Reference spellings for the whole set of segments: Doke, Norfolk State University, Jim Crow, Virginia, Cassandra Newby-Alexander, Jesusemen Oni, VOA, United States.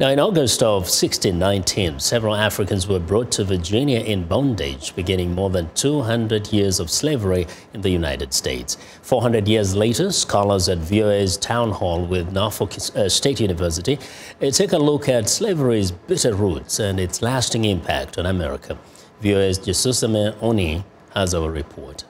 Now, in August of 1619, several Africans were brought to Virginia in bondage, beginning more than 200 years of slavery in the United States. 400 years later, scholars at VOA's Town Hall with Norfolk State University take a look at slavery's bitter roots and its lasting impact on America. VOA's Jesusemen Oni has our report.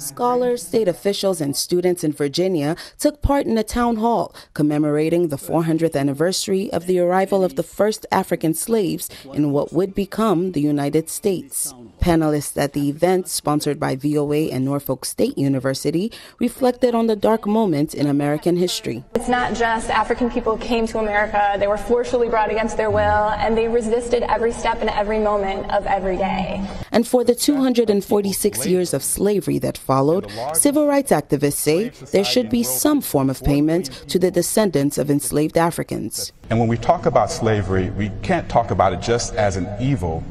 Scholars, state officials, and students in Virginia took part in a town hall commemorating the 400th anniversary of the arrival of the first African slaves in what would become the United States. Panelists at the event, sponsored by VOA and Norfolk State University, reflected on the dark moments in American history. It's not just African people came to America. They were forcefully brought against their will, and they resisted every step and every moment of every day. And for the 246 years of slavery that followed, civil rights activists say there should be some form of payment to the descendants of enslaved Africans. And when we talk about slavery, we can't talk about it just as an evil.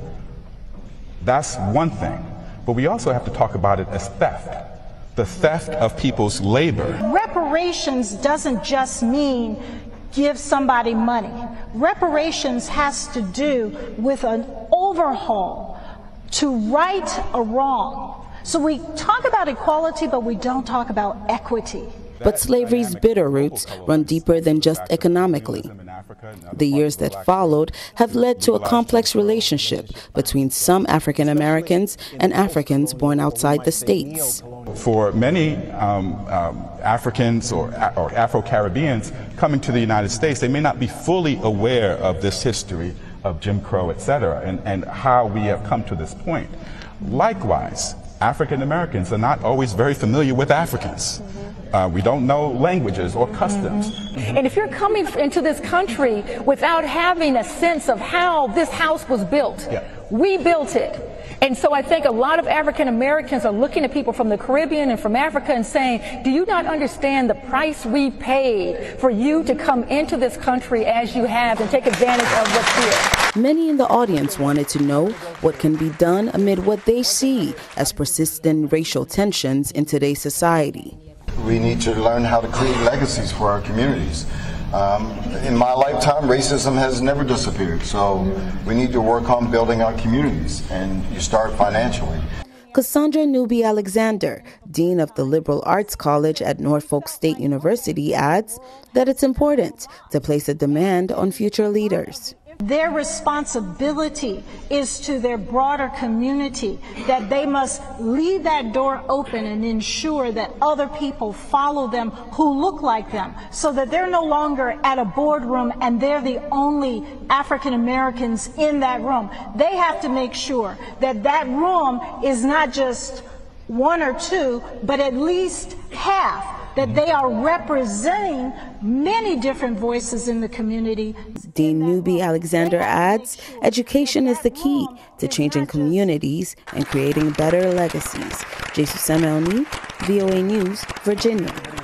That's one thing. But we also have to talk about it as theft. The theft of people's labor. Reparations doesn't just mean give somebody money. Reparations has to do with an overhaul to right a wrong. So we talk about equality, but we don't talk about equity. But slavery's bitter roots run deeper than just economically. The years that followed have led to a complex relationship between some African Americans and Africans born outside the states. For many Africans or Afro-Caribbeans coming to the United States, they may not be fully aware of this history of Jim Crow, etc., and how we have come to this point. Likewise, African Americans are not always very familiar with Africans. We don't know languages or customs. And if you're coming into this country without having a sense of how this house was built, we built it. And so I think a lot of African Americans are looking at people from the Caribbean and from Africa and saying, do you not understand the price we paid for you to come into this country as you have and take advantage of what's here? Many in the audience wanted to know what can be done amid what they see as persistent racial tensions in today's society. We need to learn how to create legacies for our communities. In my lifetime, racism has never disappeared, so we need to work on building our communities, and you start financially. Cassandra Newby-Alexander, Dean of the Liberal Arts College at Norfolk State University, adds that it's important to place a demand on future leaders. Their responsibility is to their broader community, that they must leave that door open and ensure that other people follow them who look like them, so that they're no longer at a boardroom and they're the only African Americans in that room. They have to make sure that that room is not just one or two, but at least half, that they are representing many different voices in the community. Dean Newby-Alexander adds education is the key to changing communities and creating better legacies. Jesusemen Oni, VOA News, Virginia.